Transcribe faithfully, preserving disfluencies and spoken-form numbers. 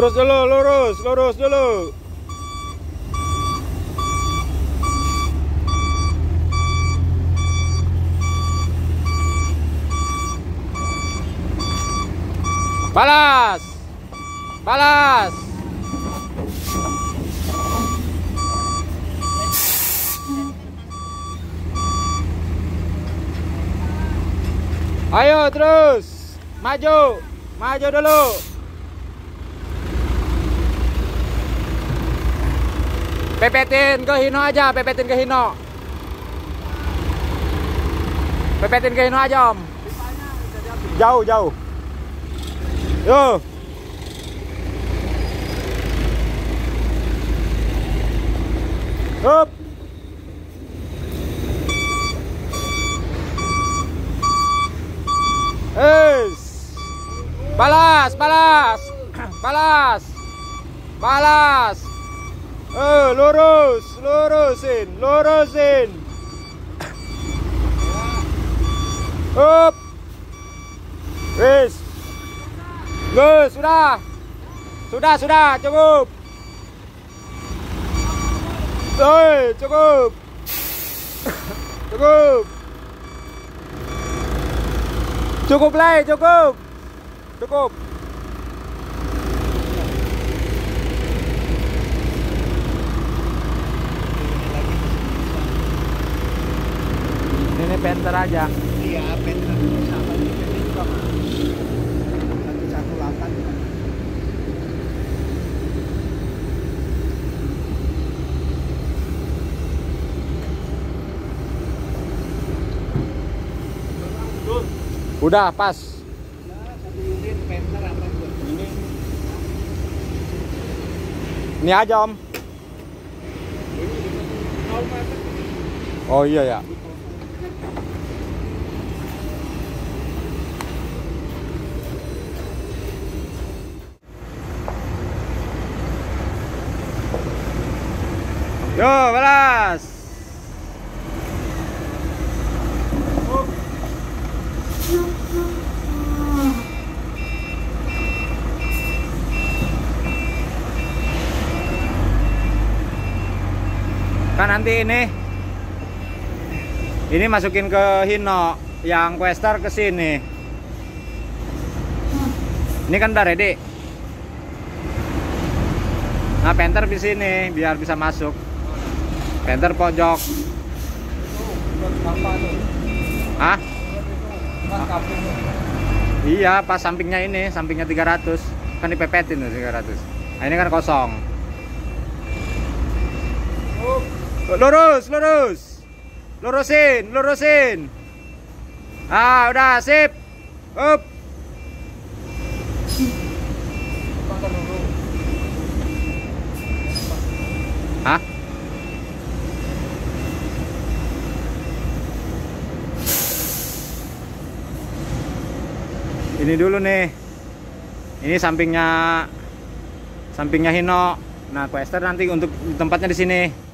Lurus dulu, lurus, lurus dulu. Balas. Balas. Ayo terus. Maju. Maju dulu. Pepetin ke Hino aja, pepetin ke Hino. Pepetin ke Hino aja, Om. Jauh, jauh. Yo. Up. Es. Balas, balas. Balas. Balas. Eh, lurus, lurusin, lurusin. Up. Es. Gus, sudah. Sudah, sudah, cukup. Oi, cukup. Cukup. Cukup lagi, cukup. Cukup. Ini penter aja. Iya, penter sama ini juga. Udah pas. Ini aja, Om. Oh iya ya. Yo, balas. Kan nanti ini ini masukin ke Hino, yang Quester ke sini. Ini kan udah ready. Nah, Panther di sini biar bisa masuk. Panther pojok. Hah? Iya, pas sampingnya ini, sampingnya tiga ratus. Kan dipepetin tuh tiga ratus. Nah, ini kan kosong. Lurus, lurus. Lurusin, lurusin. Ah, udah sip. Up. Hah? Ini dulu nih. Ini sampingnya sampingnya Hino. Nah, Quester nanti untuk tempatnya di sini.